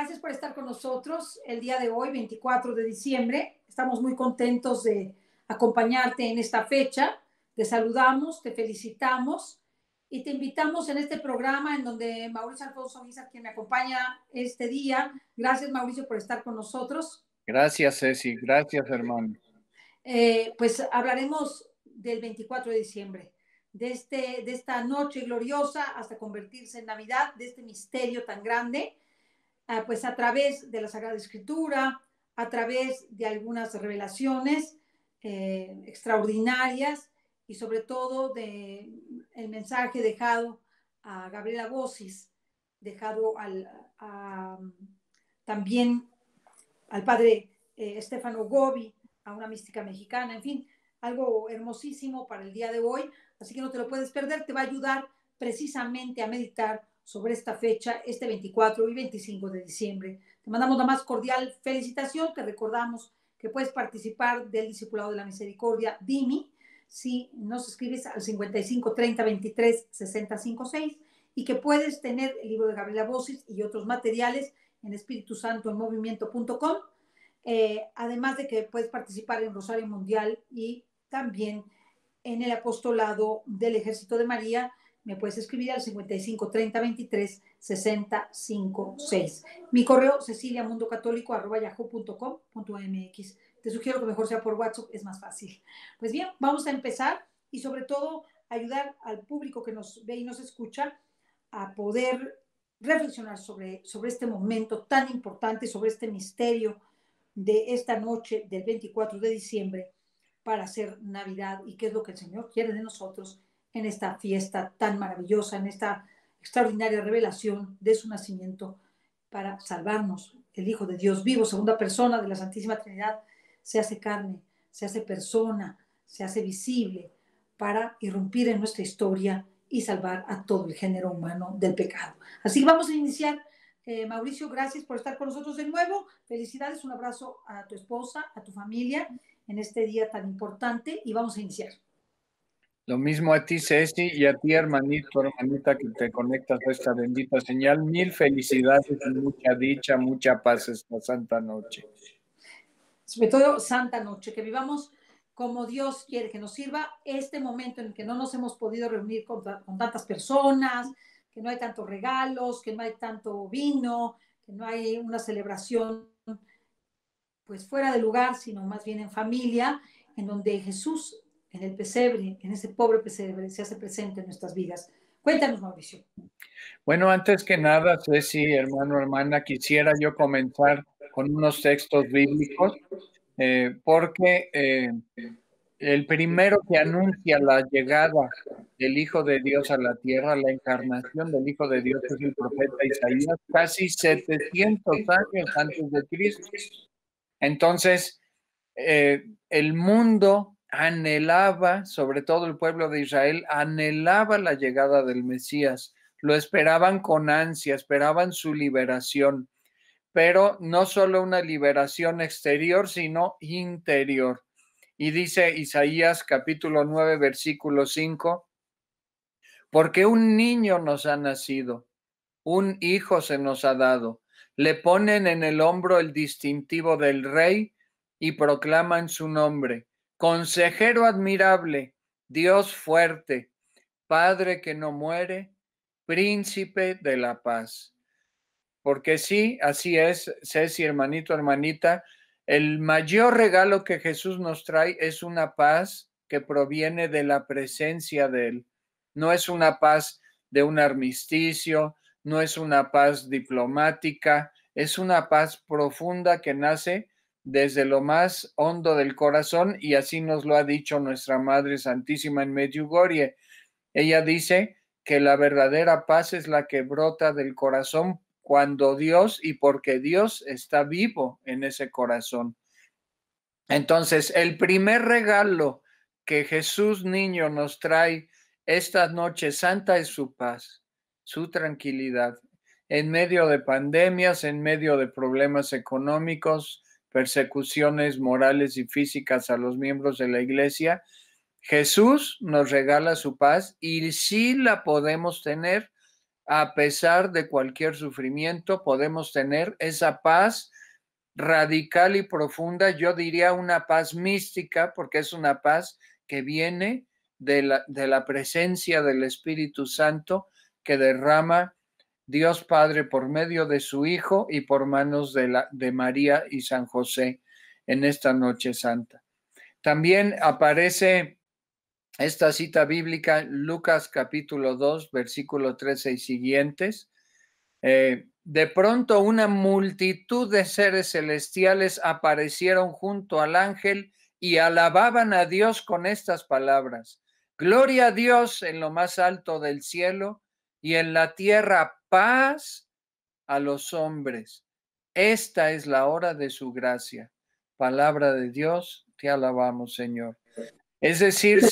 Gracias por estar con nosotros el día de hoy, 24 de diciembre. Estamos muy contentos de acompañarte en esta fecha. Te saludamos, te felicitamos y te invitamos en este programa en donde Mauricio Alfonso Guizar, quien me acompaña este día. Gracias, Mauricio, por estar con nosotros. Gracias, Ceci. Gracias, hermano. Pues hablaremos del 24 de diciembre, de esta noche gloriosa hasta convertirse en Navidad, de este misterio tan grande, pues a través de la Sagrada Escritura, a través de algunas revelaciones extraordinarias y sobre todo del mensaje dejado a Gabriela Bossis, dejado también al padre Stefano Gobbi, a una mística mexicana, en fin, algo hermosísimo para el día de hoy, así que no te lo puedes perder, te va a ayudar precisamente a meditar sobre esta fecha, este 24 y 25 de diciembre. Te mandamos la más cordial felicitación, te recordamos que puedes participar del Discipulado de la Misericordia, DIMI, si nos escribes al 55 30 23 60 56, y que puedes tener el libro de Gabriela Bossis y otros materiales en Espíritu Santo en movimiento.com, además de que puedes participar en Rosario Mundial y también en el Apostolado del Ejército de María. Me puedes escribir al 55 30 23 60 56. Mi correo ceciliamundocatólico@yahoo.com.mx. Te sugiero que mejor sea por WhatsApp, es más fácil. Pues bien, vamos a empezar y sobre todo ayudar al público que nos ve y nos escucha a poder reflexionar sobre este momento tan importante, sobre este misterio de esta noche del 24 de diciembre para hacer Navidad y qué es lo que el Señor quiere de nosotros en esta fiesta tan maravillosa, en esta extraordinaria revelación de su nacimiento para salvarnos. El Hijo de Dios vivo, segunda persona de la Santísima Trinidad, se hace carne, se hace persona, se hace visible para irrumpir en nuestra historia y salvar a todo el género humano del pecado. Así que vamos a iniciar. Mauricio, gracias por estar con nosotros de nuevo. Felicidades, un abrazo a tu esposa, a tu familia en este día tan importante y vamos a iniciar. Lo mismo a ti, Ceci, y a ti, hermanito, hermanita, que te conectas a esta bendita señal. Mil felicidades y mucha dicha, mucha paz esta santa noche. Sobre todo santa noche, que vivamos como Dios quiere que nos sirva este momento en el que no nos hemos podido reunir con tantas personas, que no hay tantos regalos, que no hay tanto vino, que no hay una celebración pues fuera de lugar, sino más bien en familia, en donde Jesús en el pesebre, en ese pobre pesebre, se hace presente en nuestras vidas. Cuéntanos, Mauricio. Bueno, antes que nada, Ceci, hermano, hermana, quisiera yo comenzar con unos textos bíblicos, porque el primero que anuncia la llegada del Hijo de Dios a la tierra, la encarnación del Hijo de Dios, es el profeta Isaías, casi 700 años antes de Cristo. Entonces, el mundo anhelaba, sobre todo el pueblo de Israel, anhelaba la llegada del Mesías. Lo esperaban con ansia, esperaban su liberación, pero no solo una liberación exterior, sino interior. Y dice Isaías capítulo 9, versículo 5, porque un niño nos ha nacido, un hijo se nos ha dado, le ponen en el hombro el distintivo del rey y proclaman su nombre, consejero admirable, Dios fuerte, Padre que no muere, príncipe de la paz. Porque sí, así es, Ceci, hermanito, hermanita, el mayor regalo que Jesús nos trae es una paz que proviene de la presencia de Él. No es una paz de un armisticio, no es una paz diplomática, es una paz profunda que nace desde lo más hondo del corazón y así nos lo ha dicho nuestra Madre Santísima en Medjugorje. Ella dice que la verdadera paz es la que brota del corazón cuando Dios y porque Dios está vivo en ese corazón. Entonces, el primer regalo que Jesús niño nos trae esta noche santa es su paz, su tranquilidad. En medio de pandemias, en medio de problemas económicos, persecuciones morales y físicas a los miembros de la Iglesia, Jesús nos regala su paz y sí la podemos tener a pesar de cualquier sufrimiento, podemos tener esa paz radical y profunda, yo diría una paz mística, porque es una paz que viene de la presencia del Espíritu Santo que derrama Dios Padre por medio de su Hijo y por manos de María y San José en esta noche santa. También aparece esta cita bíblica, Lucas capítulo 2, versículo 13 y siguientes. De pronto una multitud de seres celestiales aparecieron junto al ángel y alababan a Dios con estas palabras: Gloria a Dios en lo más alto del cielo y en la tierra paz a los hombres. Esta es la hora de su gracia. Palabra de Dios, te alabamos, Señor. Es decir,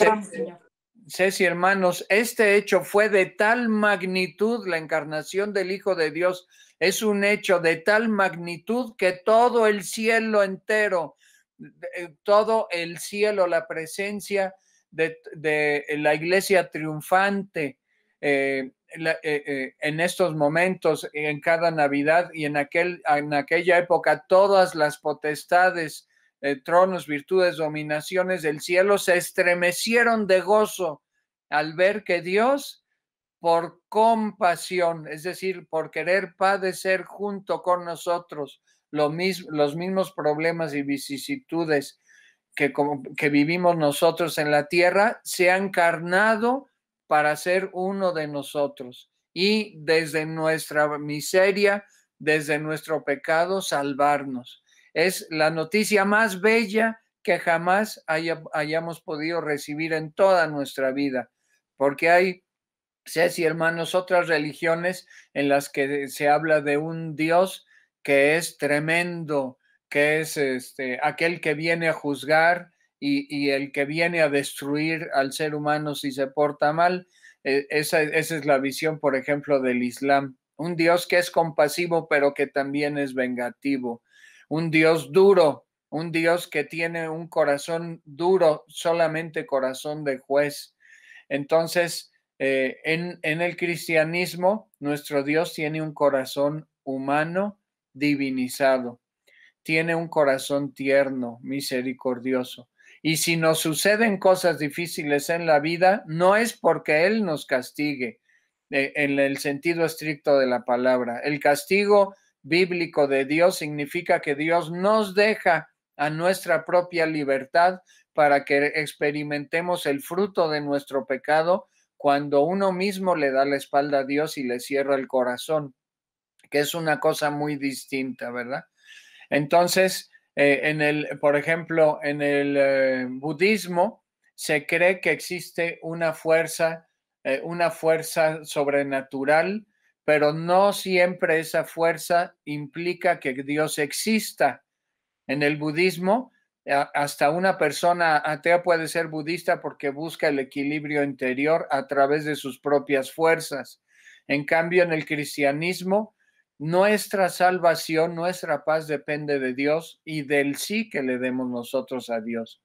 Ceci, hermanos, este hecho fue de tal magnitud, la encarnación del Hijo de Dios es un hecho de tal magnitud que todo el cielo entero, la presencia de la iglesia triunfante en estos momentos, en cada Navidad y en aquella época, todas las potestades, tronos, virtudes, dominaciones del cielo se estremecieron de gozo al ver que Dios, por compasión, es decir, por querer padecer junto con nosotros los mismos problemas y vicisitudes que vivimos nosotros en la tierra, se ha encarnado para ser uno de nosotros y desde nuestra miseria, desde nuestro pecado, salvarnos. Es la noticia más bella que jamás hayamos podido recibir en toda nuestra vida, porque hay, Ceci, hermanos, otras religiones en las que se habla de un Dios que es tremendo, que es aquel que viene a juzgar y el que viene a destruir al ser humano si se porta mal. Esa es la visión, por ejemplo, del Islam. Un Dios que es compasivo, pero que también es vengativo. Un Dios duro, un Dios que tiene un corazón duro, solamente corazón de juez. Entonces, en el cristianismo, nuestro Dios tiene un corazón humano divinizado. Tiene un corazón tierno, misericordioso. Y si nos suceden cosas difíciles en la vida, no es porque Él nos castigue, en el sentido estricto de la palabra. El castigo bíblico de Dios significa que Dios nos deja a nuestra propia libertad para que experimentemos el fruto de nuestro pecado cuando uno mismo le da la espalda a Dios y le cierra el corazón, que es una cosa muy distinta, ¿verdad? Entonces, por ejemplo, en el budismo se cree que existe una fuerza sobrenatural, pero no siempre esa fuerza implica que Dios exista. En el budismo, hasta una persona atea puede ser budista porque busca el equilibrio interior a través de sus propias fuerzas. En cambio, en el cristianismo, nuestra salvación, nuestra paz depende de Dios y del sí que le demos nosotros a Dios.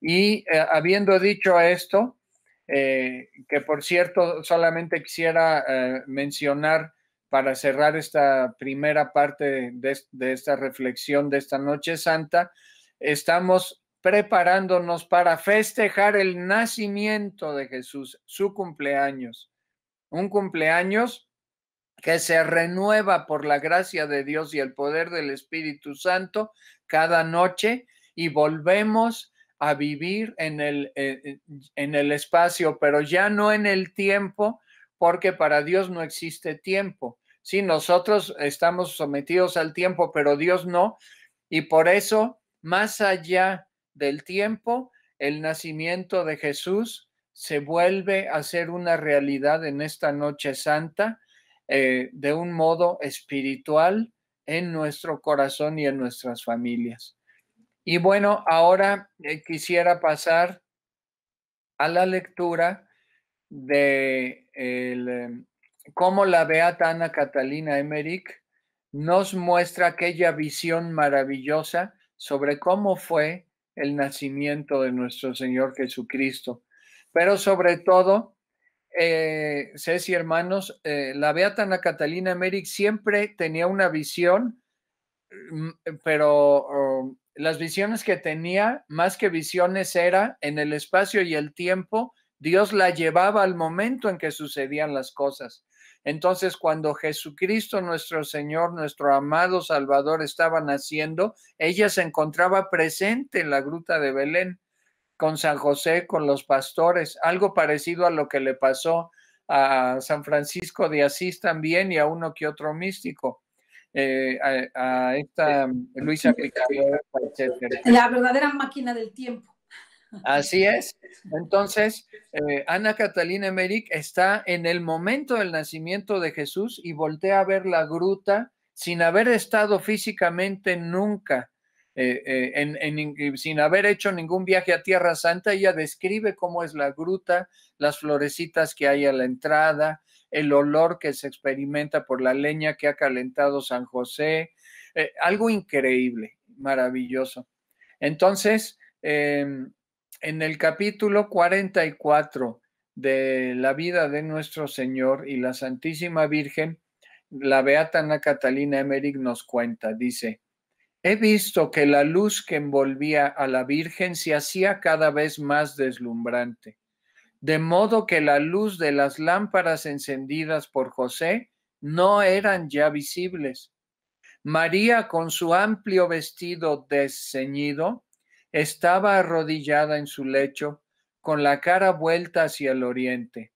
Y habiendo dicho esto, que por cierto, solamente quisiera mencionar para cerrar esta primera parte de esta reflexión de esta noche santa, estamos preparándonos para festejar el nacimiento de Jesús, su cumpleaños, un cumpleaños que se renueva por la gracia de Dios y el poder del Espíritu Santo cada noche, y volvemos a vivir en el espacio, pero ya no en el tiempo, porque para Dios no existe tiempo. Sí, nosotros estamos sometidos al tiempo, pero Dios no. Y por eso, más allá del tiempo, el nacimiento de Jesús se vuelve a ser una realidad en esta noche santa, de un modo espiritual en nuestro corazón y en nuestras familias. Y bueno, ahora quisiera pasar a la lectura de cómo la beata Ana Catalina Emmerich nos muestra aquella visión maravillosa sobre cómo fue el nacimiento de nuestro Señor Jesucristo. Pero sobre todo, Ceci, hermanos, la beata Ana Catalina Emmerich siempre tenía una visión, pero las visiones que tenía, más que visiones, era en el espacio y el tiempo. Dios la llevaba al momento en que sucedían las cosas. Entonces, cuando Jesucristo, nuestro Señor, nuestro amado Salvador, estaba naciendo, ella se encontraba presente en la gruta de Belén, con San José, con los pastores, algo parecido a lo que le pasó a San Francisco de Asís también y a uno que otro místico, a esta Luisa Piccarreta, etc. La verdadera máquina del tiempo. Así es. Entonces, Ana Catalina Emmerich está en el momento del nacimiento de Jesús y voltea a ver la gruta sin haber estado físicamente nunca, sin haber hecho ningún viaje a Tierra Santa. Ella describe cómo es la gruta, las florecitas que hay a la entrada, el olor que se experimenta por la leña que ha calentado San José, algo increíble, maravilloso. Entonces, en el capítulo 44 de la vida de nuestro Señor y la Santísima Virgen, la beata Ana Catalina Emmerich nos cuenta, dice: he visto que la luz que envolvía a la Virgen se hacía cada vez más deslumbrante, de modo que la luz de las lámparas encendidas por José no eran ya visibles. María, con su amplio vestido desceñido, estaba arrodillada en su lecho, con la cara vuelta hacia el oriente.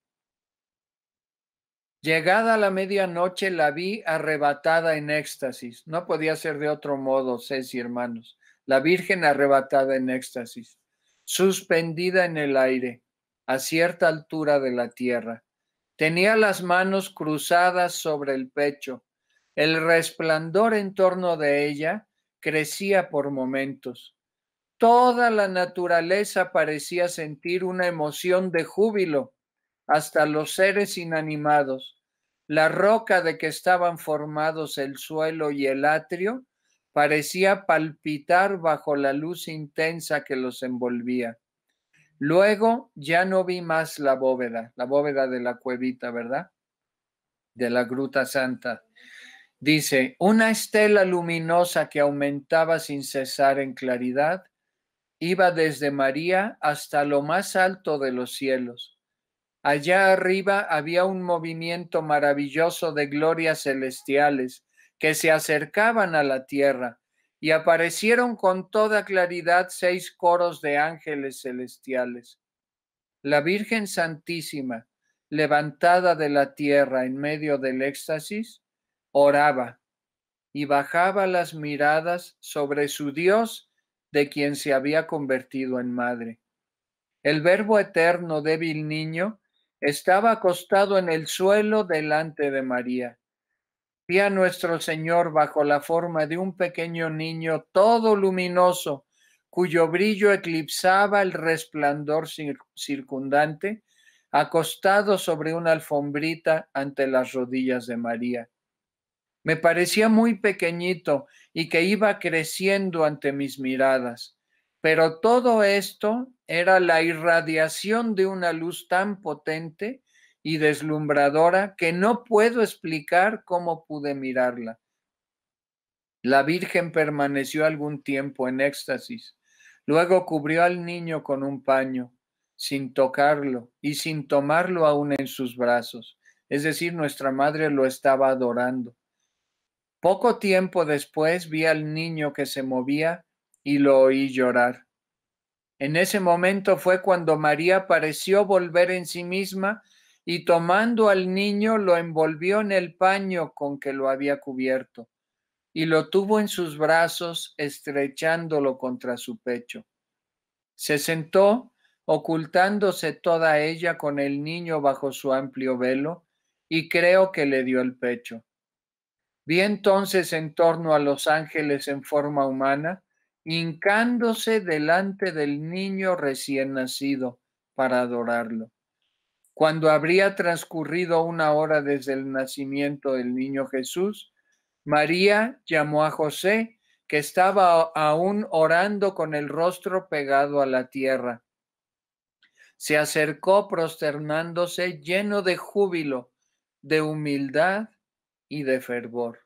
Llegada la medianoche, la vi arrebatada en éxtasis. No podía ser de otro modo, Ceci, hermanos. La Virgen arrebatada en éxtasis, suspendida en el aire, a cierta altura de la tierra. Tenía las manos cruzadas sobre el pecho. El resplandor en torno de ella crecía por momentos. Toda la naturaleza parecía sentir una emoción de júbilo, hasta los seres inanimados. La roca de que estaban formados el suelo y el atrio parecía palpitar bajo la luz intensa que los envolvía. Luego ya no vi más la bóveda de la cuevita, ¿verdad? De la Gruta Santa. Dice: una estela luminosa que aumentaba sin cesar en claridad iba desde María hasta lo más alto de los cielos. Allá arriba había un movimiento maravilloso de glorias celestiales que se acercaban a la tierra, y aparecieron con toda claridad 6 coros de ángeles celestiales. La Virgen Santísima, levantada de la tierra en medio del éxtasis, oraba y bajaba las miradas sobre su Dios, de quien se había convertido en madre. El Verbo eterno, débil niño, estaba acostado en el suelo delante de María. Vi a nuestro Señor bajo la forma de un pequeño niño todo luminoso, cuyo brillo eclipsaba el resplandor circundante, acostado sobre una alfombrita ante las rodillas de María. Me parecía muy pequeñito y que iba creciendo ante mis miradas, pero todo esto era la irradiación de una luz tan potente y deslumbradora que no puedo explicar cómo pude mirarla. La Virgen permaneció algún tiempo en éxtasis, luego cubrió al niño con un paño, sin tocarlo y sin tomarlo aún en sus brazos, es decir, nuestra madre lo estaba adorando. Poco tiempo después vi al niño que se movía y lo oí llorar. En ese momento fue cuando María pareció volver en sí misma y, tomando al niño, lo envolvió en el paño con que lo había cubierto y lo tuvo en sus brazos, estrechándolo contra su pecho. Se sentó, ocultándose toda ella con el niño bajo su amplio velo, y creo que le dio el pecho. Vi entonces en torno a los ángeles en forma humana, hincándose delante del niño recién nacido para adorarlo. Cuando habría transcurrido una hora desde el nacimiento del niño Jesús, María llamó a José, que estaba aún orando con el rostro pegado a la tierra. se acercó prosternándose lleno de júbilo, de humildad y de fervor.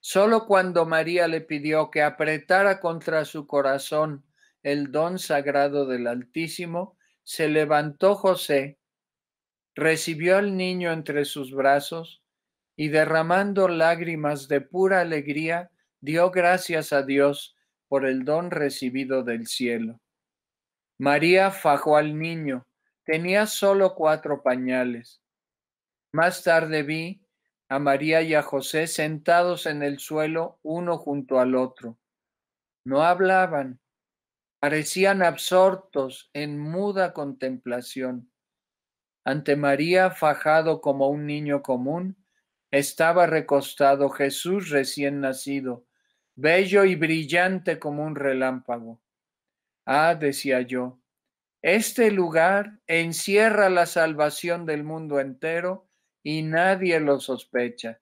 Solo cuando María le pidió que apretara contra su corazón el don sagrado del Altísimo, se levantó José, recibió al niño entre sus brazos y, derramando lágrimas de pura alegría, dio gracias a Dios por el don recibido del cielo. María fajó al niño, tenía solo 4 pañales. Más tarde vi a María y a José sentados en el suelo, uno junto al otro. No hablaban, parecían absortos en muda contemplación. Ante María, fajado como un niño común, estaba recostado Jesús recién nacido, bello y brillante como un relámpago. Ah, decía yo, este lugar encierra la salvación del mundo entero, y nadie lo sospecha.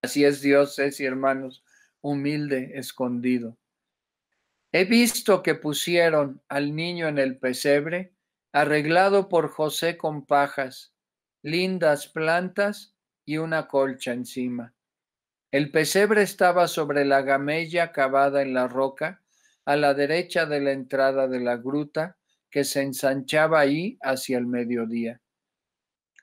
Así es Dios, y hermanos, humilde, escondido. He visto que pusieron al niño en el pesebre, arreglado por José con pajas, lindas plantas y una colcha encima. El pesebre estaba sobre la gamella cavada en la roca, a la derecha de la entrada de la gruta, que se ensanchaba ahí hacia el mediodía.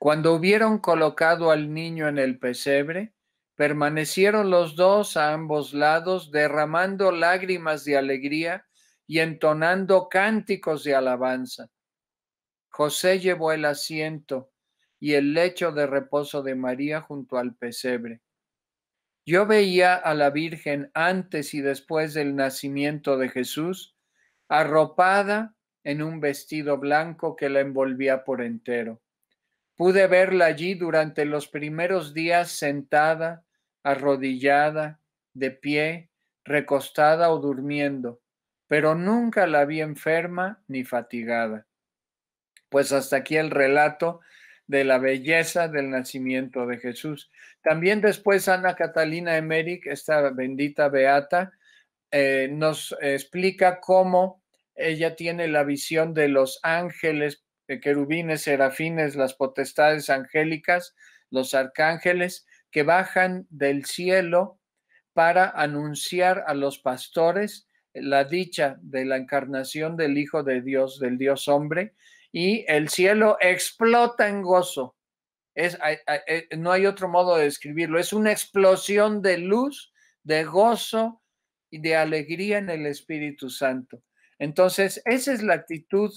Cuando hubieron colocado al niño en el pesebre, permanecieron los dos a ambos lados, derramando lágrimas de alegría y entonando cánticos de alabanza. José llevó el asiento y el lecho de reposo de María junto al pesebre. Yo veía a la Virgen antes y después del nacimiento de Jesús, arropada en un vestido blanco que la envolvía por entero. Pude verla allí durante los primeros días sentada, arrodillada, de pie, recostada o durmiendo, pero nunca la vi enferma ni fatigada. Pues hasta aquí el relato de la belleza del nacimiento de Jesús. También después Ana Catalina Emmerich, esta bendita beata, nos explica cómo ella tiene la visión de los ángeles, de querubines, serafines, las potestades angélicas, los arcángeles, que bajan del cielo para anunciar a los pastores la dicha de la encarnación del Hijo de Dios, del Dios hombre, y el cielo explota en gozo. No hay otro modo de describirlo. Es una explosión de luz, de gozo y de alegría en el Espíritu Santo. Entonces, esa es la actitud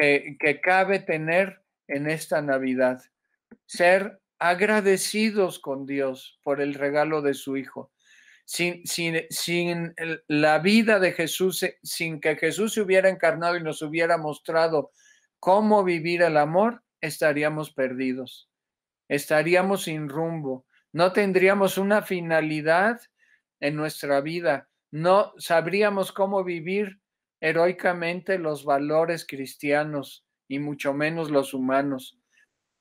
que cabe tener en esta Navidad, ser agradecidos con Dios por el regalo de su Hijo. Sin la vida de Jesús, sin que Jesús se hubiera encarnado y nos hubiera mostrado cómo vivir el amor, estaríamos perdidos, estaríamos sin rumbo, no tendríamos una finalidad en nuestra vida, no sabríamos cómo vivir heroicamente los valores cristianos y mucho menos los humanos.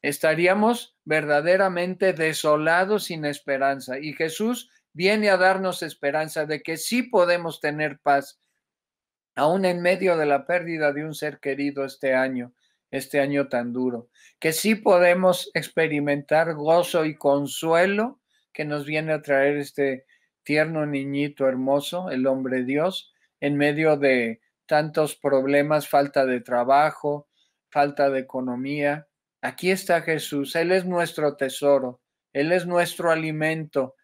Estaríamos verdaderamente desolados, sin esperanza, y Jesús viene a darnos esperanza de que sí podemos tener paz, aún en medio de la pérdida de un ser querido este año tan duro, que sí podemos experimentar gozo y consuelo que nos viene a traer este tierno niñito hermoso, el hombre Dios, en medio de tantos problemas, falta de trabajo, falta de economía. Aquí está Jesús, Él es nuestro tesoro, Él es nuestro alimento.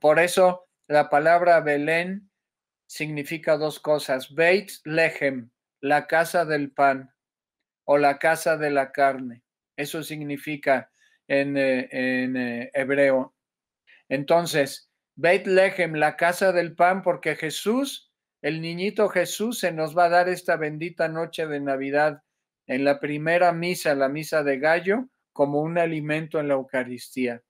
Por eso la palabra Belén significa 2 cosas: Beit Lehem, la casa del pan, o la casa de la carne. Eso significa en hebreo. Entonces, Beit Lehem, la casa del pan, porque Jesús, el niñito Jesús, se nos va a dar esta bendita noche de Navidad en la primera misa, la misa de gallo, como un alimento en la Eucaristía.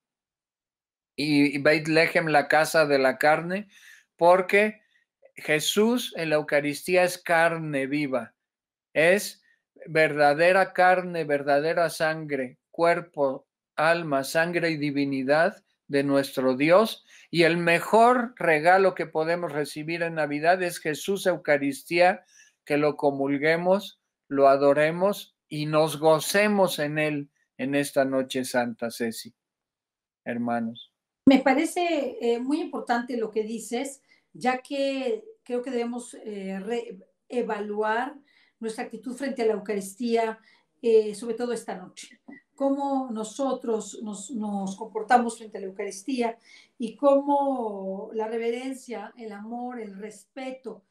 Y Beit Lehem, la casa de la carne, porque Jesús en la Eucaristía es carne viva, es verdadera carne, verdadera sangre, cuerpo, alma, sangre y divinidad de nuestro Dios. Y el mejor regalo que podemos recibir en Navidad es Jesús Eucaristía, que lo comulguemos, lo adoremos y nos gocemos en él en esta noche santa, Ceci. Hermanos. Me parece muy importante lo que dices, ya que creo que debemos reevaluar nuestra actitud frente a la Eucaristía, sobre todo esta noche. Cómo nosotros nos comportamos frente a la Eucaristía y cómo la reverencia, el amor, el respeto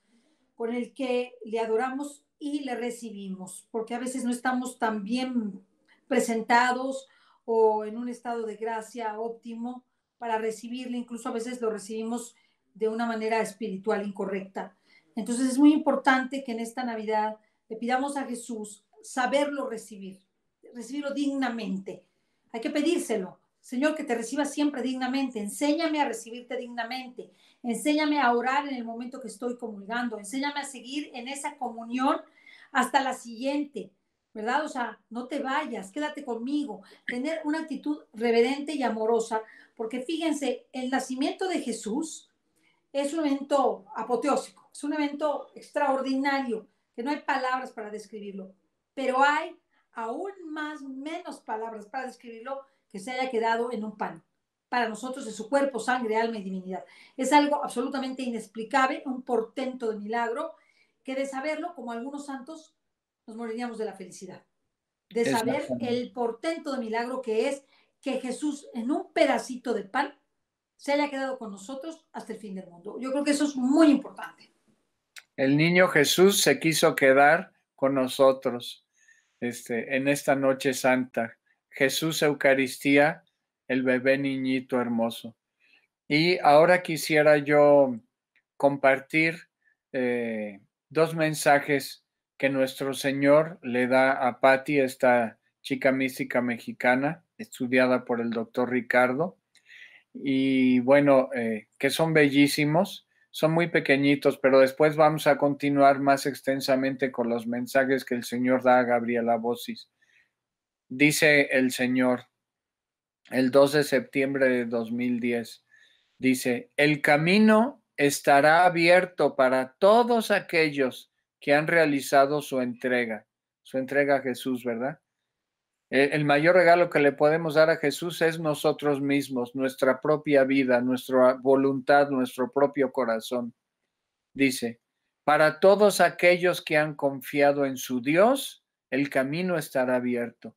con el que le adoramos y le recibimos, porque a veces no estamos tan bien presentados o en un estado de gracia óptimo para recibirle, incluso a veces lo recibimos de una manera espiritual incorrecta. Entonces es muy importante que en esta Navidad le pidamos a Jesús saberlo recibir, recibirlo dignamente. Hay que pedírselo. Señor, que te reciba siempre dignamente. Enséñame a recibirte dignamente. Enséñame a orar en el momento que estoy comulgando. Enséñame a seguir en esa comunión hasta la siguiente, ¿verdad? O sea, no te vayas, quédate conmigo. Tener una actitud reverente y amorosa, porque fíjense, el nacimiento de Jesús es un evento apoteósico, es un evento extraordinario, que no hay palabras para describirlo, pero hay aún más, menos palabras para describirlo que se haya quedado en un pan. Para nosotros es su cuerpo, sangre, alma y divinidad. Es algo absolutamente inexplicable, un portento de milagro, que de saberlo, como algunos santos, nos moriríamos de la felicidad. De saber el portento de milagro que es que Jesús en un pedacito de pan se haya quedado con nosotros hasta el fin del mundo. Yo creo que eso es muy importante. El niño Jesús se quiso quedar con nosotros en esta noche santa. Jesús Eucaristía, el bebé niñito hermoso. Y ahora quisiera yo compartir dos mensajes que nuestro Señor le da a Patty, esta chica mística mexicana, estudiada por el doctor Ricardo. Y bueno, que son bellísimos, son muy pequeñitos, pero después vamos a continuar más extensamente con los mensajes que el Señor da a Gabriela Bossis. Dice el Señor, el 2 de septiembre de 2010, dice: el camino estará abierto para todos aquellos que han realizado su entrega a Jesús, ¿verdad? El mayor regalo que le podemos dar a Jesús es nosotros mismos, nuestra propia vida, nuestra voluntad, nuestro propio corazón. Dice, para todos aquellos que han confiado en su Dios, el camino estará abierto.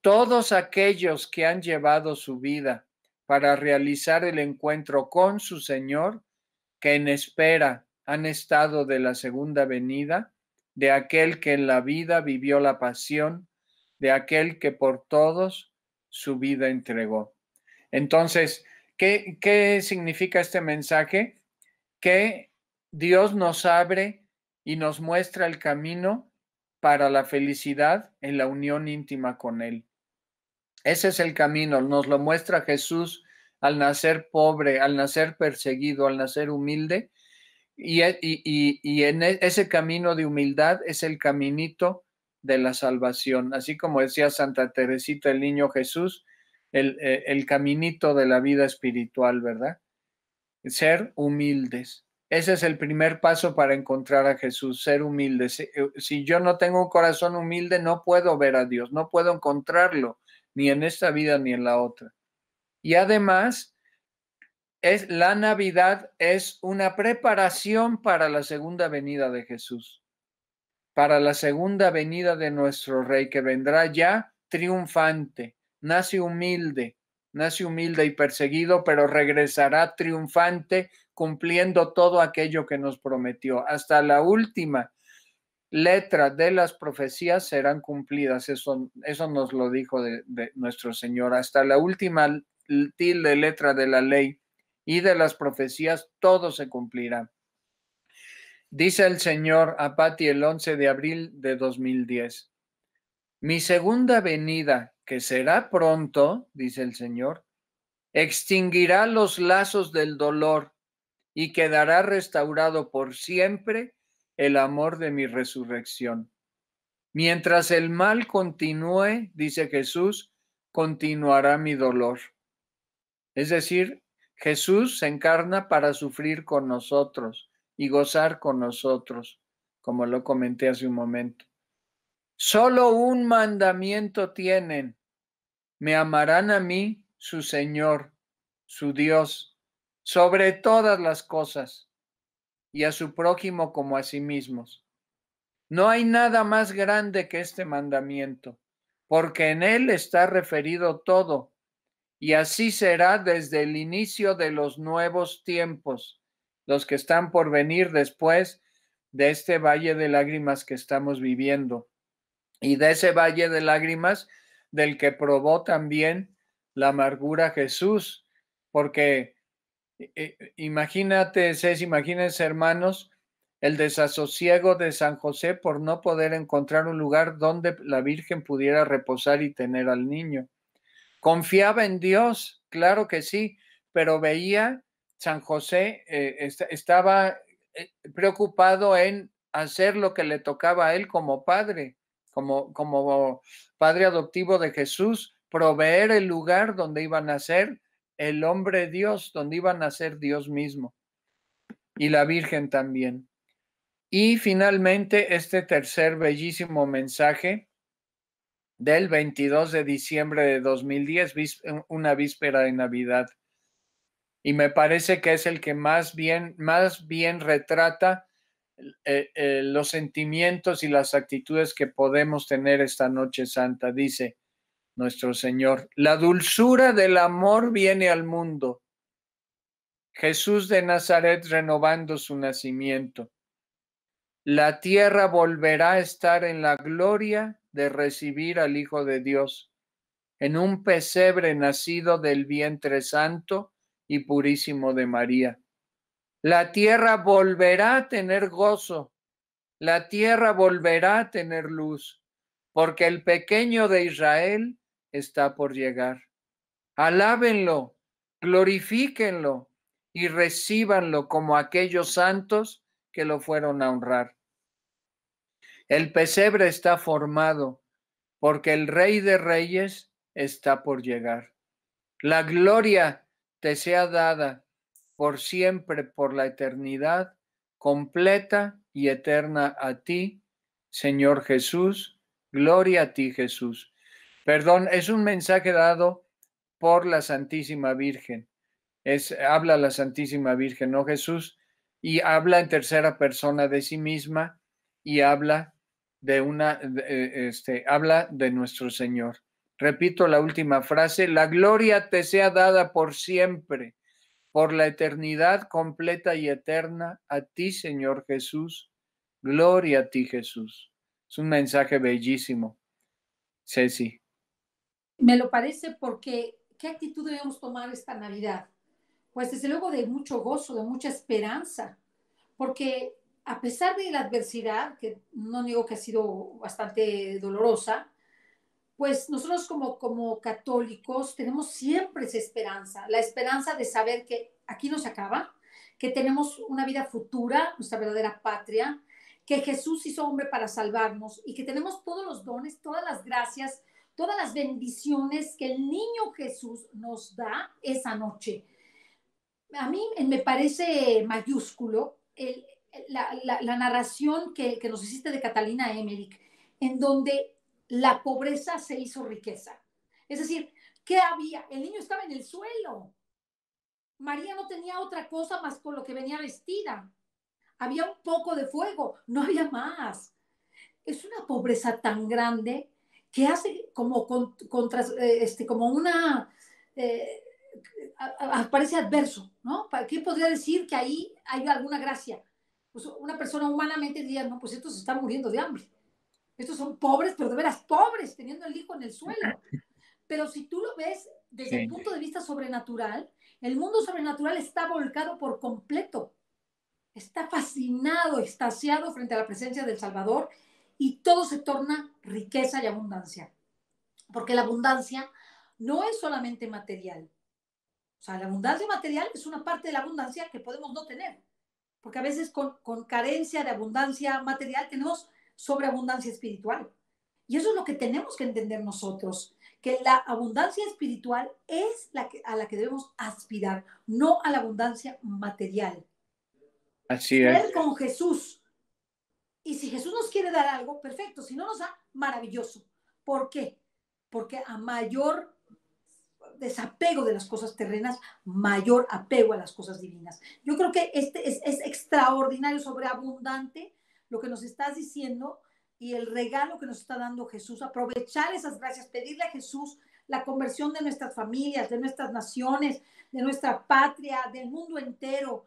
Todos aquellos que han llevado su vida para realizar el encuentro con su Señor, que en espera han estado de la segunda venida, de aquel que en la vida vivió la pasión, de aquel que por todos su vida entregó. Entonces, ¿qué significa este mensaje? Que Dios nos abre y nos muestra el camino para la felicidad en la unión íntima con Él. Ese es el camino, nos lo muestra Jesús al nacer pobre, al nacer perseguido, al nacer humilde, y en ese camino de humildad es el caminito de la salvación. Así como decía Santa Teresita, el niño Jesús, el caminito de la vida espiritual, ¿verdad? Ser humildes. Ese es el primer paso para encontrar a Jesús, ser humildes. Si yo no tengo un corazón humilde, no puedo ver a Dios, no puedo encontrarlo, ni en esta vida ni en la otra. Y además, la Navidad es una preparación para la segunda venida de Jesús, para la segunda venida de nuestro Rey, que vendrá ya triunfante. Nace humilde y perseguido, pero regresará triunfante, cumpliendo todo aquello que nos prometió. Hasta la última letra de las profecías serán cumplidas. Eso nos lo dijo de nuestro Señor. Hasta la última tilde letra de la ley y de las profecías, todo se cumplirá. Dice el Señor a Patty el 11 de abril de 2010. Mi segunda venida, que será pronto, dice el Señor, extinguirá los lazos del dolor y quedará restaurado por siempre el amor de mi resurrección. Mientras el mal continúe, dice Jesús, continuará mi dolor. Es decir, Jesús se encarna para sufrir con nosotros y gozar con nosotros, como lo comenté hace un momento. Solo un mandamiento tienen: me amarán a mí, su Señor, su Dios, sobre todas las cosas, y a su prójimo como a sí mismos. No hay nada más grande que este mandamiento, porque en él está referido todo, y así será desde el inicio de los nuevos tiempos, los que están por venir después de este valle de lágrimas que estamos viviendo, y de ese valle de lágrimas del que probó también la amargura Jesús, porque imagínate, Ceci, imagínense, hermanos, el desasosiego de San José por no poder encontrar un lugar donde la Virgen pudiera reposar y tener al niño. Confiaba en Dios, claro que sí, pero veía, San José estaba preocupado en hacer lo que le tocaba a él como padre, como padre adoptivo de Jesús, proveer el lugar donde iba a nacer el hombre Dios, donde iba a nacer Dios mismo, y la Virgen también. Y finalmente este tercer bellísimo mensaje del 22 de diciembre de 2010, una víspera de Navidad. Y me parece que es el que más bien retrata los sentimientos y las actitudes que podemos tener esta noche santa. Dice nuestro Señor: la dulzura del amor viene al mundo. Jesús de Nazaret renovando su nacimiento. La tierra volverá a estar en la gloria de recibir al Hijo de Dios, en un pesebre nacido del vientre santo y purísimo de María. La tierra volverá a tener gozo, la tierra volverá a tener luz, porque el pequeño de Israel está por llegar. Alábenlo, glorifíquenlo y recíbanlo como aquellos santos que lo fueron a honrar. El pesebre está formado, porque el Rey de Reyes está por llegar. La gloria te sea dada por siempre, por la eternidad, completa y eterna a ti, Señor Jesús. Gloria a ti, Jesús. Perdón, es un mensaje dado por la Santísima Virgen. Habla la Santísima Virgen, ¿no, Jesús? Y habla en tercera persona de sí misma y habla de nuestro Señor. Repito la última frase: la gloria te sea dada por siempre, por la eternidad completa y eterna, a ti, Señor Jesús. Gloria a ti, Jesús. Es un mensaje bellísimo, Ceci. Me lo parece, porque ¿qué actitud debemos tomar esta Navidad? Pues desde luego de mucho gozo, de mucha esperanza, porque a pesar de la adversidad, que no digo que ha sido bastante dolorosa, pues nosotros como católicos tenemos siempre esa esperanza, la esperanza de saber que aquí no se acaba, que tenemos una vida futura, nuestra verdadera patria, que Jesús hizo hombre para salvarnos y que tenemos todos los dones, todas las gracias, todas las bendiciones que el niño Jesús nos da esa noche. A mí me parece mayúsculo la narración que nos hiciste de Catalina Emmerich, en donde la pobreza se hizo riqueza. Es decir, ¿qué había? El niño estaba en el suelo. María no tenía otra cosa más con lo que venía vestida. Había un poco de fuego, no había más. Es una pobreza tan grande que hace como una... parece adverso, ¿no? ¿Qué podría decir que ahí hay alguna gracia? Pues una persona humanamente diría: no, pues estos están muriendo de hambre. Estos son pobres, pero de veras pobres, teniendo el hijo en el suelo. Pero si tú lo ves desde el punto de vista sobrenatural, el mundo sobrenatural está volcado por completo. Está fascinado, extasiado frente a la presencia del Salvador, y todo se torna riqueza y abundancia. Porque la abundancia no es solamente material. O sea, la abundancia material es una parte de la abundancia que podemos no tener, porque a veces con carencia de abundancia material tenemos sobreabundancia espiritual. Y eso es lo que tenemos que entender nosotros, que la abundancia espiritual es a la que debemos aspirar, no a la abundancia material. Así es. Ser con Jesús, Y si Jesús nos quiere dar algo, perfecto. Si no nos da, maravilloso. ¿Por qué? Porque a mayor desapego de las cosas terrenas, mayor apego a las cosas divinas. Yo creo que este es extraordinario, sobreabundante lo que nos estás diciendo y el regalo que nos está dando Jesús. Aprovechar esas gracias, pedirle a Jesús la conversión de nuestras familias, de nuestras naciones, de nuestra patria, del mundo entero.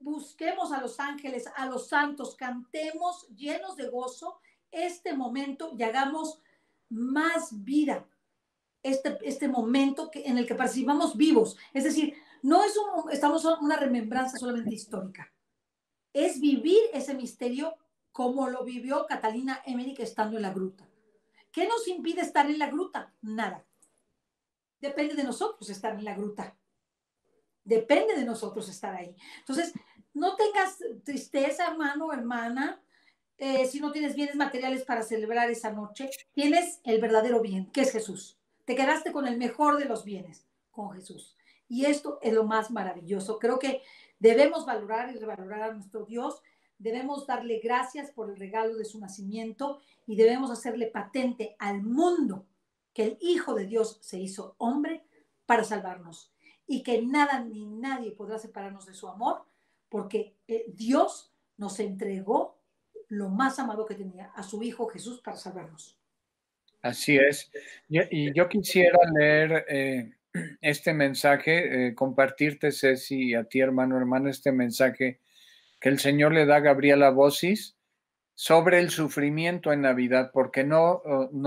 Busquemos a los ángeles, a los santos, cantemos llenos de gozo este momento y hagamos más vida este momento en el que participamos vivos. Es decir, no es estamos en una remembranza solamente histórica. Es vivir ese misterio como lo vivió Catalina Emmerich estando en la gruta. ¿Qué nos impide estar en la gruta? Nada. Depende de nosotros estar en la gruta. Depende de nosotros estar ahí. Entonces, no tengas tristeza, hermano o hermana, si no tienes bienes materiales para celebrar esa noche. Tienes el verdadero bien, que es Jesús. Te quedaste con el mejor de los bienes, con Jesús. Y esto es lo más maravilloso. Creo que debemos valorar y revalorar a nuestro Dios. Debemos darle gracias por el regalo de su nacimiento y debemos hacerle patente al mundo que el Hijo de Dios se hizo hombre para salvarnos y que nada ni nadie podrá separarnos de su amor, porque Dios nos entregó lo más amado que tenía, a su Hijo Jesús, para salvarnos. Así es. Y yo quisiera leer este mensaje, compartirte, Ceci, y a ti, hermano, hermana, este mensaje que el Señor le da a Gabriela Bossis sobre el sufrimiento en Navidad, porque no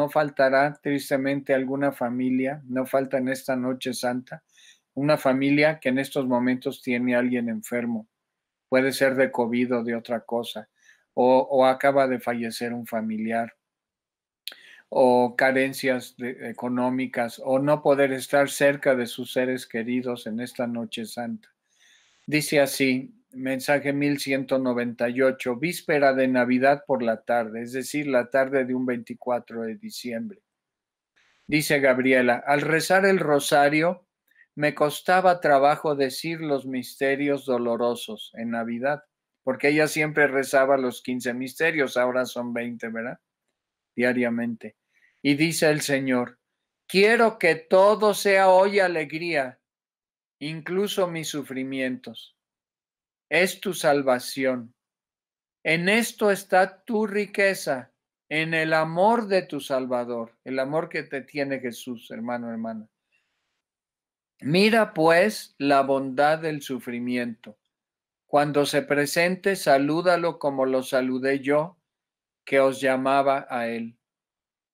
faltará tristemente alguna familia, no falta en esta noche santa, una familia que en estos momentos tiene a alguien enfermo, puede ser de COVID o de otra cosa, o acaba de fallecer un familiar, o carencias económicas, o no poder estar cerca de sus seres queridos en esta noche santa. Dice así, mensaje 1198, víspera de Navidad por la tarde, es decir, la tarde de un 24 de diciembre. Dice Gabriela, al rezar el rosario, me costaba trabajo decir los misterios dolorosos en Navidad, porque ella siempre rezaba los 15 misterios, ahora son 20, ¿verdad? Diariamente. Y dice el Señor, quiero que todo sea hoy alegría, incluso mis sufrimientos. Es tu salvación. En esto está tu riqueza, en el amor de tu Salvador, el amor que te tiene Jesús, hermano, hermana. Mira, pues, la bondad del sufrimiento. Cuando se presente, salúdalo como lo saludé yo, que os llamaba a él.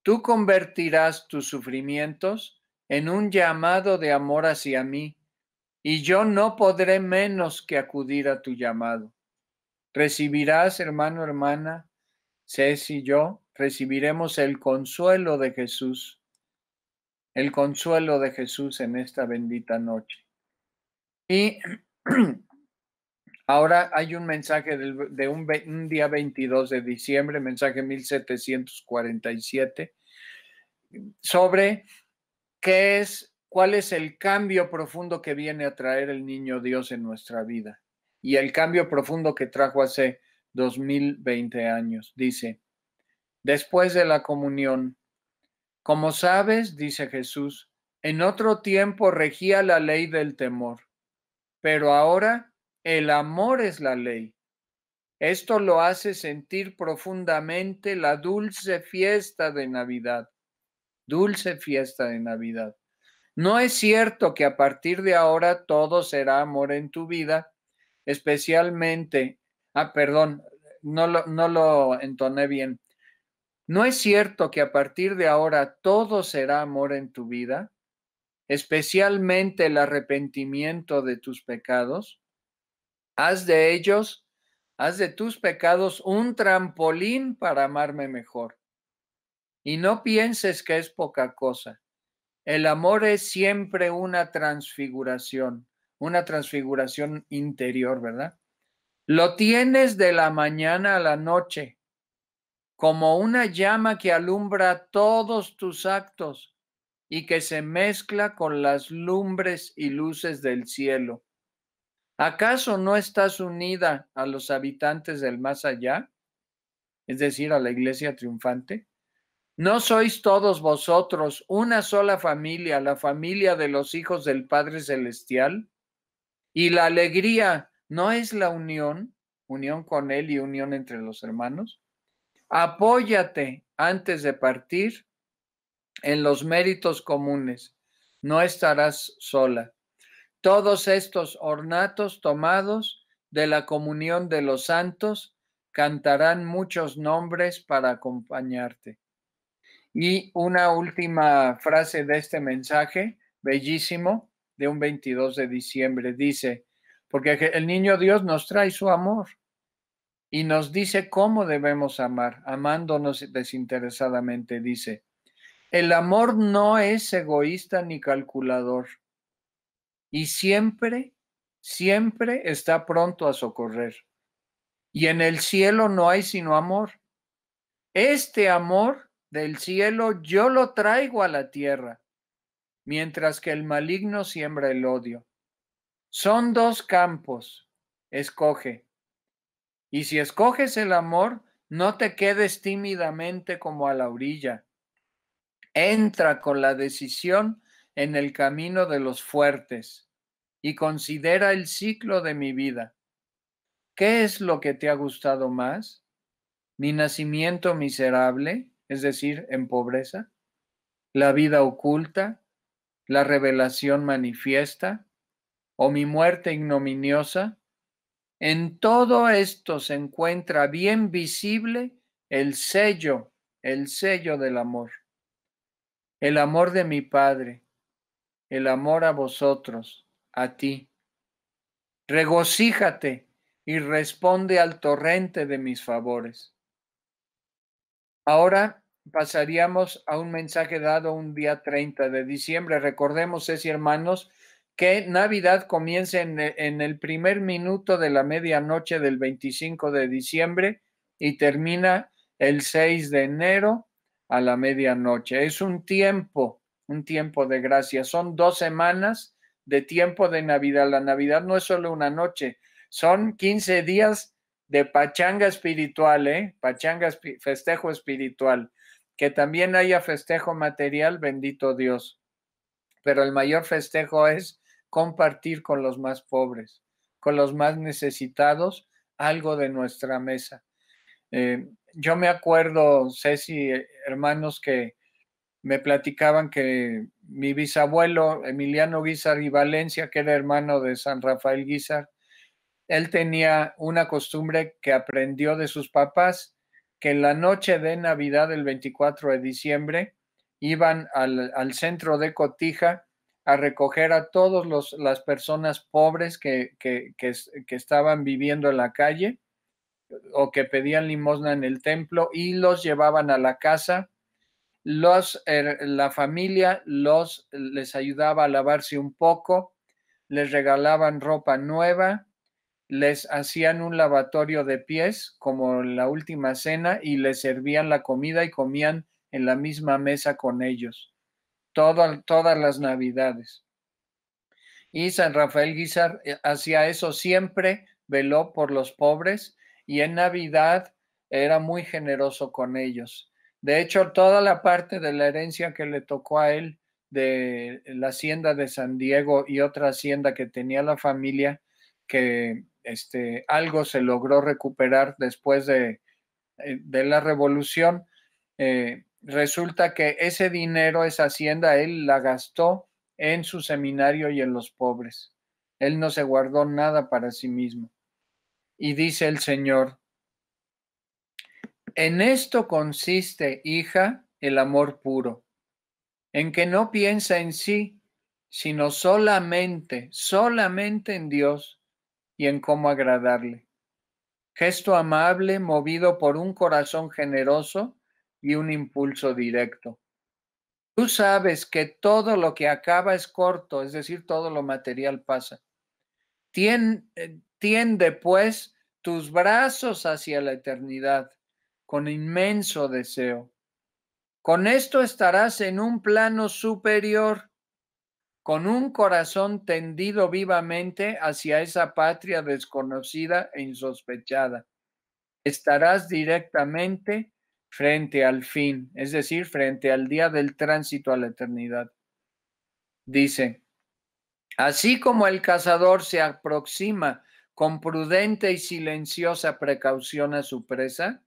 Tú convertirás tus sufrimientos en un llamado de amor hacia mí, y yo no podré menos que acudir a tu llamado. Recibirás, hermano, hermana, Ceci y yo, recibiremos el consuelo de Jesús, el consuelo de Jesús en esta bendita noche. Y ahora hay un mensaje de un día 22 de diciembre, mensaje 1747, sobre qué es, ¿cuál es el cambio profundo que viene a traer el niño Dios en nuestra vida? Y el cambio profundo que trajo hace 2020 años. Dice, después de la comunión, como sabes, dice Jesús, en otro tiempo regía la ley del temor, pero ahora el amor es la ley. Esto lo hace sentir profundamente la dulce fiesta de Navidad. Dulce fiesta de Navidad. No es cierto que a partir de ahora todo será amor en tu vida, especialmente... Ah, perdón, no lo entoné bien. No es cierto que a partir de ahora todo será amor en tu vida, especialmente el arrepentimiento de tus pecados. Haz de tus pecados un trampolín para amarme mejor. Y no pienses que es poca cosa. El amor es siempre una transfiguración interior, ¿verdad? Lo tienes de la mañana a la noche, como una llama que alumbra todos tus actos y que se mezcla con las lumbres y luces del cielo. ¿Acaso no estás unida a los habitantes del más allá? es decir, a la iglesia triunfante. No sois todos vosotros una sola familia, la familia de los hijos del Padre Celestial, y la alegría no es la unión con él y unión entre los hermanos. Apóyate antes de partir en los méritos comunes, no estarás sola. Todos estos ornatos tomados de la comunión de los santos cantarán muchos nombres para acompañarte. Y una última frase de este mensaje, bellísimo, de un 22 de diciembre, dice, porque el niño Dios nos trae su amor y nos dice cómo debemos amar, amándonos desinteresadamente, dice, el amor no es egoísta ni calculador y siempre, siempre está pronto a socorrer. Y en el cielo no hay sino amor. Este amor del cielo yo lo traigo a la tierra, mientras que el maligno siembra el odio. Son dos campos, escoge. Y si escoges el amor, no te quedes tímidamente como a la orilla. Entra con la decisión en el camino de los fuertes y considera el ciclo de mi vida. ¿Qué es lo que te ha gustado más? ¿Mi nacimiento miserable, es decir, en pobreza? ¿La vida oculta? ¿La revelación manifiesta? ¿O mi muerte ignominiosa? En todo esto se encuentra bien visible el sello del amor. El amor de mi Padre, el amor a vosotros, a ti. Regocíjate y responde al torrente de mis favores. Ahora pasaríamos a un mensaje dado un día 30 de diciembre. Recordemos, Ceci, hermanos, que Navidad comienza en el primer minuto de la medianoche del 25 de diciembre y termina el 6 de enero a la medianoche. Es un tiempo de gracia. Son 2 semanas de tiempo de Navidad. La Navidad no es solo una noche. Son 15 días de pachanga espiritual, festejo espiritual, que también haya festejo material, bendito Dios. Pero el mayor festejo es compartir con los más pobres, con los más necesitados, algo de nuestra mesa. Yo me acuerdo, Ceci, hermanos, que me platicaban que mi bisabuelo, Emiliano Guizar y Valencia, que era hermano de San Rafael Guizar, él tenía una costumbre que aprendió de sus papás, que en la noche de Navidad del 24 de diciembre iban al centro de Cotija a recoger a todas las personas pobres que estaban viviendo en la calle o que pedían limosna en el templo y los llevaban a la casa. La familia les ayudaba a lavarse un poco, les regalaban ropa nueva, les hacían un lavatorio de pies, como en la última cena, y les servían la comida y comían en la misma mesa con ellos, todas las Navidades. Y San Rafael Guizar hacía eso siempre, veló por los pobres, y en Navidad era muy generoso con ellos. De hecho, toda la parte de la herencia que le tocó a él, de la hacienda de San Diego y otra hacienda que tenía la familia, que algo se logró recuperar después de la revolución. Resulta que ese dinero, esa hacienda, él la gastó en su seminario y en los pobres. Él no se guardó nada para sí mismo. Y dice el Señor, en esto consiste, hija, el amor puro, en que no piensa en sí, sino solamente en Dios, y en cómo agradarle. Gesto amable, movido por un corazón generoso y un impulso directo. Tú sabes que todo lo que acaba es corto, es decir, todo lo material pasa. Tiende, pues, tus brazos hacia la eternidad con inmenso deseo. Con esto estarás en un plano superior, con un corazón tendido vivamente hacia esa patria desconocida e insospechada. estarás directamente frente al fin, es decir, frente al día del tránsito a la eternidad. Dice, así como el cazador se aproxima con prudente y silenciosa precaución a su presa,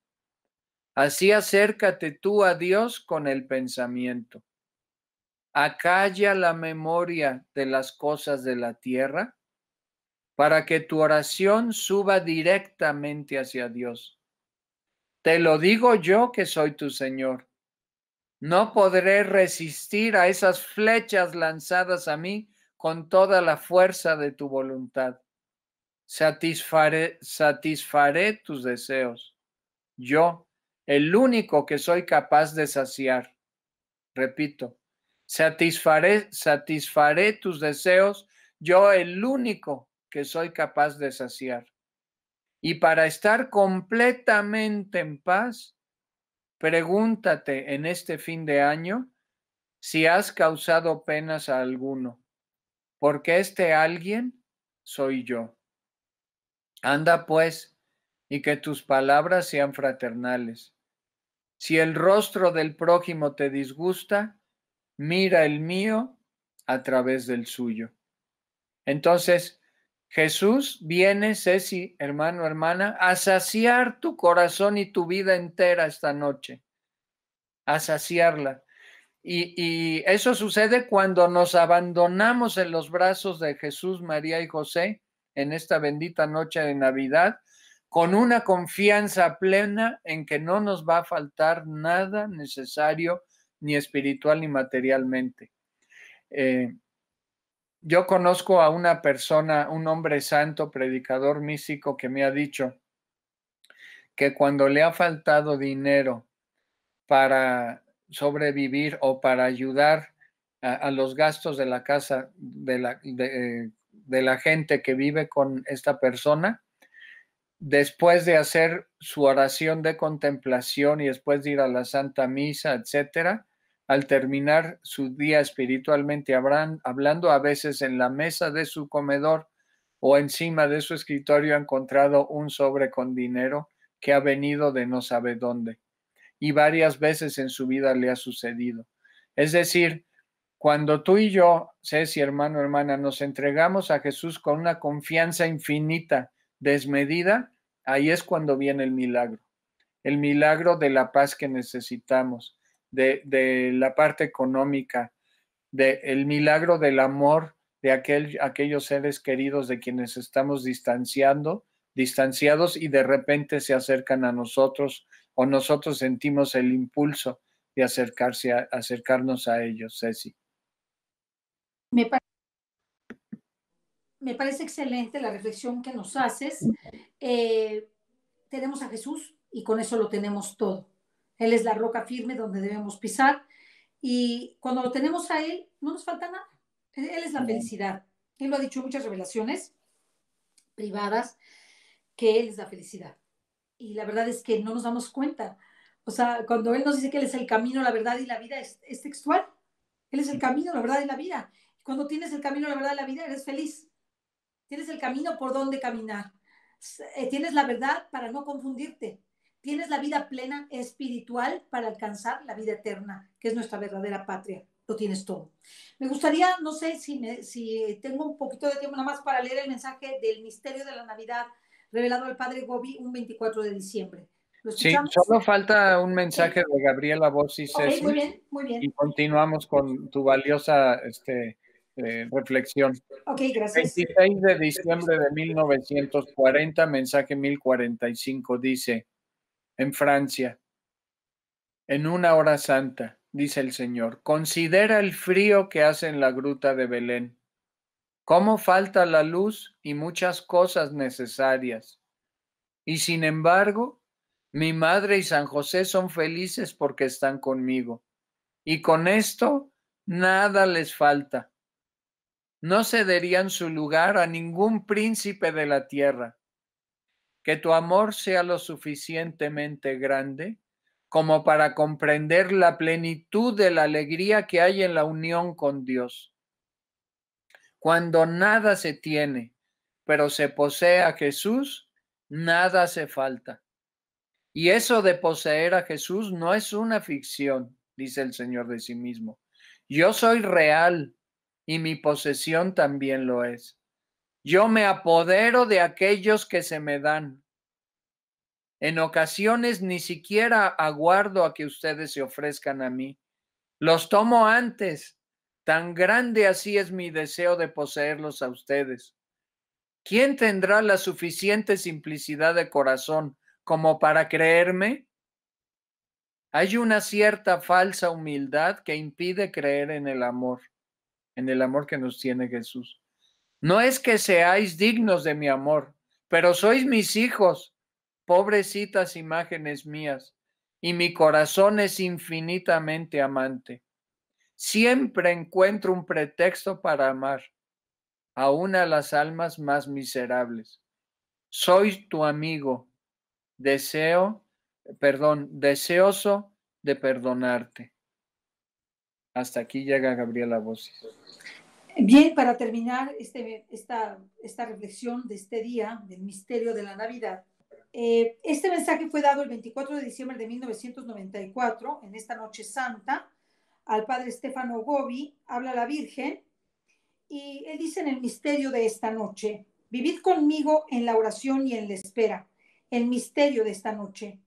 así acércate tú a Dios con el pensamiento. Acalla la memoria de las cosas de la tierra para que tu oración suba directamente hacia Dios. Te lo digo yo que soy tu Señor. No podré resistir a esas flechas lanzadas a mí con toda la fuerza de tu voluntad. Satisfaré tus deseos. Yo, el único que soy capaz de saciar. Repito, satisfaré tus deseos. Yo, el único que soy capaz de saciar. Y para estar completamente en paz, pregúntate en este fin de año si has causado penas a alguno, porque este alguien soy yo. Anda pues, y que tus palabras sean fraternales. Si el rostro del prójimo te disgusta, mira el mío a través del suyo. Entonces, Jesús viene, Ceci, hermano, hermana, a saciar tu corazón y tu vida entera esta noche, a saciarla. Y eso sucede cuando nos abandonamos en los brazos de Jesús, María y José, en esta bendita noche de Navidad, con una confianza plena en que no nos va a faltar nada necesario, ni espiritual ni materialmente. Yo conozco a una persona, un hombre santo, predicador místico, que me ha dicho que cuando le ha faltado dinero para sobrevivir o para ayudar a los gastos de la casa de la gente que vive con esta persona, después de hacer su oración de contemplación y después de ir a la Santa Misa, etcétera, al terminar su día espiritualmente hablando, a veces en la mesa de su comedor o encima de su escritorio ha encontrado un sobre con dinero que ha venido de no sabe dónde, y varias veces en su vida le ha sucedido. Es decir, cuando tú y yo, Ceci, hermano, hermana, nos entregamos a Jesús con una confianza infinita, desmedida, ahí es cuando viene el milagro de la paz que necesitamos, de la parte económica, el milagro del amor de aquellos seres queridos de quienes estamos distanciados y de repente se acercan a nosotros o nosotros sentimos el impulso de acercarnos a ellos, Ceci. Me parece excelente la reflexión que nos haces. Tenemos a Jesús y con eso lo tenemos todo. Él es la roca firme donde debemos pisar y cuando lo tenemos a Él no nos falta nada. Él es la felicidad. Él lo ha dicho en muchas revelaciones privadas que Él es la felicidad. Y la verdad es que no nos damos cuenta. O sea, cuando Él nos dice que Él es el camino, la verdad y la vida, es textual. Él es el camino, la verdad y la vida. Cuando tienes el camino, la verdad y la vida, eres feliz. Tienes el camino por donde caminar. Tienes la verdad para no confundirte. Tienes la vida plena espiritual para alcanzar la vida eterna, que es nuestra verdadera patria. Lo tienes todo. Me gustaría, no sé si tengo un poquito de tiempo nada más para leer el mensaje del misterio de la Navidad revelado al Padre Gobbi un 24 de diciembre. ¿Lo escuchamos? Sí, solo falta un mensaje de Gabriela Bossis. Okay, muy bien, muy bien. Y continuamos con tu valiosa reflexión. Ok, gracias. 26 de diciembre de 1940, mensaje 1045, dice, en Francia, en una hora santa, dice el Señor, considera el frío que hace en la gruta de Belén, cómo falta la luz y muchas cosas necesarias. Y sin embargo, mi madre y San José son felices porque están conmigo, y con esto nada les falta. No cederían su lugar a ningún príncipe de la tierra. Que tu amor sea lo suficientemente grande como para comprender la plenitud de la alegría que hay en la unión con Dios. Cuando nada se tiene, pero se posee a Jesús, nada hace falta. Y eso de poseer a Jesús no es una ficción, dice el Señor de sí mismo. Yo soy real y mi posesión también lo es. Yo me apodero de aquellos que se me dan. En ocasiones ni siquiera aguardo a que ustedes se ofrezcan a mí. Los tomo antes. Tan grande así es mi deseo de poseerlos a ustedes. ¿Quién tendrá la suficiente simplicidad de corazón como para creerme? Hay una cierta falsa humildad que impide creer en el amor que nos tiene Jesús. No es que seáis dignos de mi amor, pero sois mis hijos, pobrecitas imágenes mías, y mi corazón es infinitamente amante. Siempre encuentro un pretexto para amar, aún a las almas más miserables. Soy tu amigo, deseoso de perdonarte. Hasta aquí llega Gabriela Bossis. Bien, para terminar esta reflexión de este día, del misterio de la Navidad, este mensaje fue dado el 24 de diciembre de 1994, en esta Noche Santa, al Padre Stefano Gobbi, habla la Virgen, y él dice en el misterio de esta noche: vivid conmigo en la oración y en la espera, el misterio de esta noche.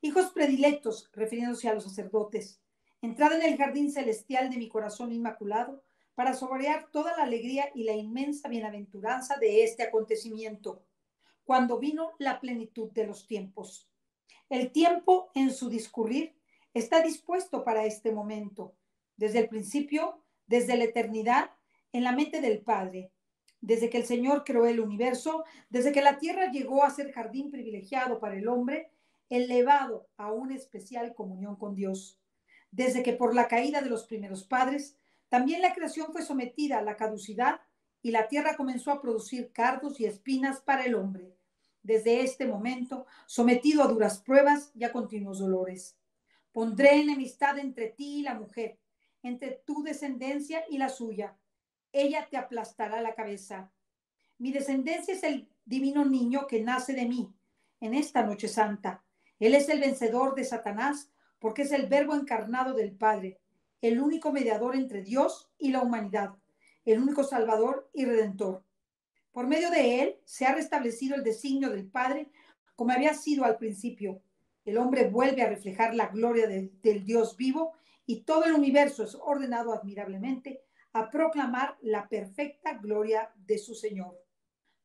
Hijos predilectos, refiriéndose a los sacerdotes, entrad en el jardín celestial de mi corazón inmaculado para saborear toda la alegría y la inmensa bienaventuranza de este acontecimiento, cuando vino la plenitud de los tiempos. El tiempo en su discurrir está dispuesto para este momento, desde el principio, desde la eternidad, en la mente del Padre, desde que el Señor creó el universo, desde que la tierra llegó a ser jardín privilegiado para el hombre, elevado a una especial comunión con Dios, desde que por la caída de los primeros padres, también la creación fue sometida a la caducidad y la tierra comenzó a producir cardos y espinas para el hombre, desde este momento sometido a duras pruebas y a continuos dolores. Pondré enemistad entre ti y la mujer, entre tu descendencia y la suya. Ella te aplastará la cabeza. Mi descendencia es el divino niño que nace de mí en esta Noche Santa. Él es el vencedor de Satanás porque es el Verbo encarnado del Padre, el único mediador entre Dios y la humanidad, el único Salvador y Redentor. Por medio de él se ha restablecido el designio del Padre como había sido al principio. El hombre vuelve a reflejar la gloria del Dios vivo y todo el universo es ordenado admirablemente a proclamar la perfecta gloria de su Señor.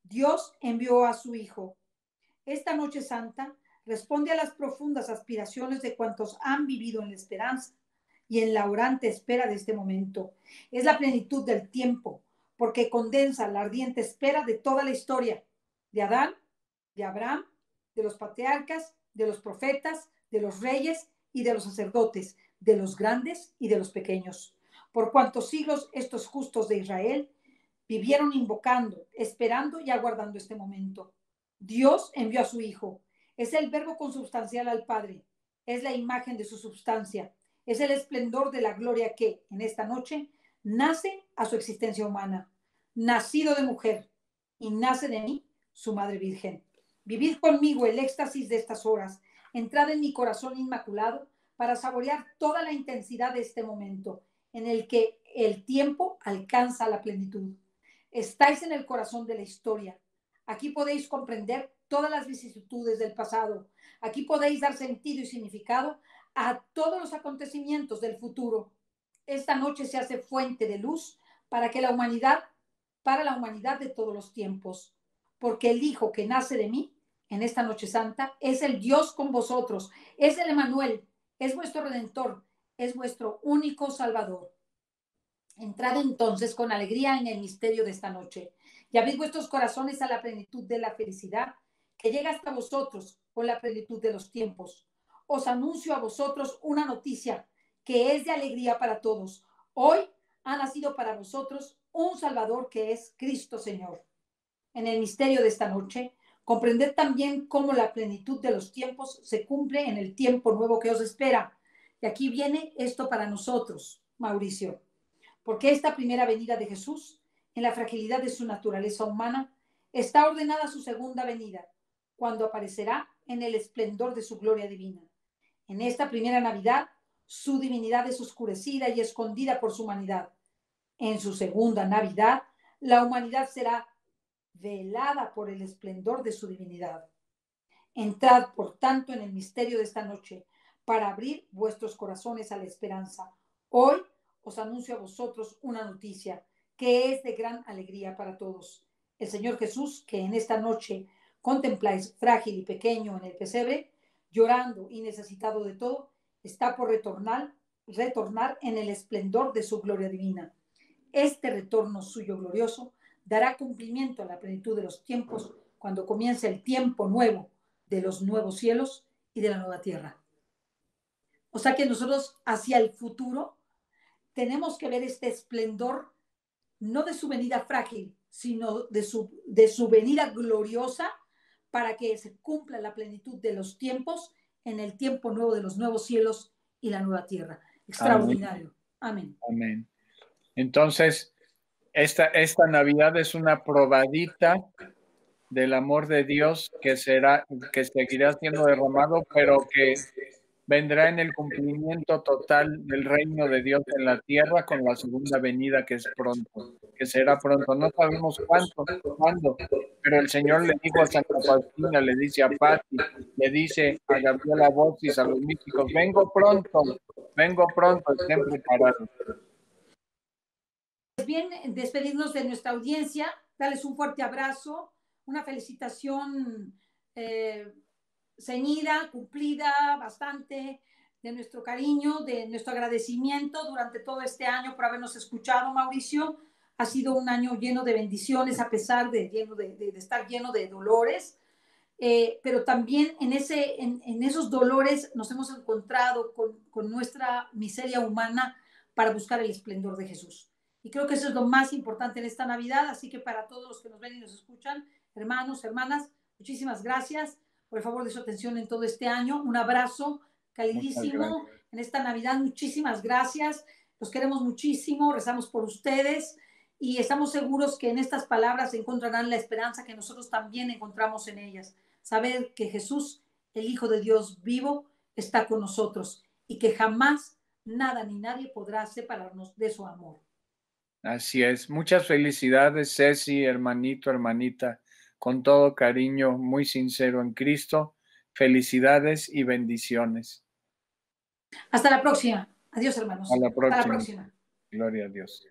Dios envió a su Hijo. Esta Noche Santa responde a las profundas aspiraciones de cuantos han vivido en la esperanza y en la orante espera de este momento. Es la plenitud del tiempo, porque condensa la ardiente espera de toda la historia, de Adán, de Abraham, de los patriarcas, de los profetas, de los reyes y de los sacerdotes, de los grandes y de los pequeños. Por cuantos siglos estos justos de Israel vivieron invocando, esperando y aguardando este momento. Dios envió a su Hijo. Es el Verbo consubstancial al Padre. Es la imagen de su substancia. Es el esplendor de la gloria que, en esta noche, nace a su existencia humana. Nacido de mujer y nace de mí, su Madre Virgen. Vivid conmigo el éxtasis de estas horas. Entrad en mi corazón inmaculado para saborear toda la intensidad de este momento, en el que el tiempo alcanza la plenitud. Estáis en el corazón de la historia. Aquí podéis comprender todas las vicisitudes del pasado. Aquí podéis dar sentido y significado a todos los acontecimientos del futuro. Esta noche se hace fuente de luz para la humanidad de todos los tiempos. Porque el Hijo que nace de mí, en esta Noche Santa, es el Dios con vosotros. Es el Emanuel, es vuestro Redentor, es vuestro único Salvador. Entrad entonces con alegría en el misterio de esta noche y abrid vuestros corazones a la plenitud de la felicidad que llega hasta vosotros con la plenitud de los tiempos. Os anuncio a vosotros una noticia que es de alegría para todos. Hoy ha nacido para vosotros un Salvador que es Cristo Señor. En el misterio de esta noche, comprended también cómo la plenitud de los tiempos se cumple en el tiempo nuevo que os espera. Y aquí viene esto para nosotros, Mauricio, porque esta primera venida de Jesús, en la fragilidad de su naturaleza humana, está ordenada a su segunda venida, cuando aparecerá en el esplendor de su gloria divina. En esta primera Navidad, su divinidad es oscurecida y escondida por su humanidad. En su segunda Navidad, la humanidad será velada por el esplendor de su divinidad. Entrad, por tanto, en el misterio de esta noche, para abrir vuestros corazones a la esperanza. Hoy os anuncio a vosotros una noticia que es de gran alegría para todos. El Señor Jesús, que en esta noche contempláis frágil y pequeño en el pesebre, llorando y necesitado de todo, está por retornar en el esplendor de su gloria divina. Este retorno suyo glorioso dará cumplimiento a la plenitud de los tiempos, cuando comience el tiempo nuevo de los nuevos cielos y de la nueva tierra. O sea que nosotros hacia el futuro tenemos que ver este esplendor, no de su venida frágil, sino de su venida gloriosa, para que se cumpla la plenitud de los tiempos en el tiempo nuevo de los nuevos cielos y la nueva tierra. Extraordinario. Amén. Amén. Entonces, esta Navidad es una probadita del amor de Dios que seguirá siendo derramado, pero que vendrá en el cumplimiento total del reino de Dios en la tierra con la segunda venida, que es pronto, que será pronto. No sabemos cuándo, pero el Señor le dijo a Santa Faustina, le dice a Patty, le dice a Gabriela Bossis, a los místicos: vengo pronto, estén preparados. Bien, despedirnos de nuestra audiencia, darles un fuerte abrazo, una felicitación ceñida, cumplida, bastante, de nuestro cariño, de nuestro agradecimiento durante todo este año por habernos escuchado, Mauricio. Ha sido un año lleno de bendiciones, a pesar de estar lleno de dolores, pero también en esos dolores nos hemos encontrado con nuestra miseria humana para buscar el esplendor de Jesús. Y creo que eso es lo más importante en esta Navidad, así que para todos los que nos ven y nos escuchan, hermanos, hermanas, muchísimas gracias por el favor de su atención en todo este año. Un abrazo calidísimo en esta Navidad. Muchísimas gracias. Los queremos muchísimo. Rezamos por ustedes y estamos seguros que en estas palabras encontrarán la esperanza que nosotros también encontramos en ellas. Saber que Jesús, el Hijo de Dios vivo, está con nosotros y que jamás nada ni nadie podrá separarnos de su amor. Así es. Muchas felicidades, Ceci, hermanito, hermanita. Con todo cariño, muy sincero en Cristo. Felicidades y bendiciones. Hasta la próxima. Adiós, hermanos. Hasta la próxima. Gloria a Dios.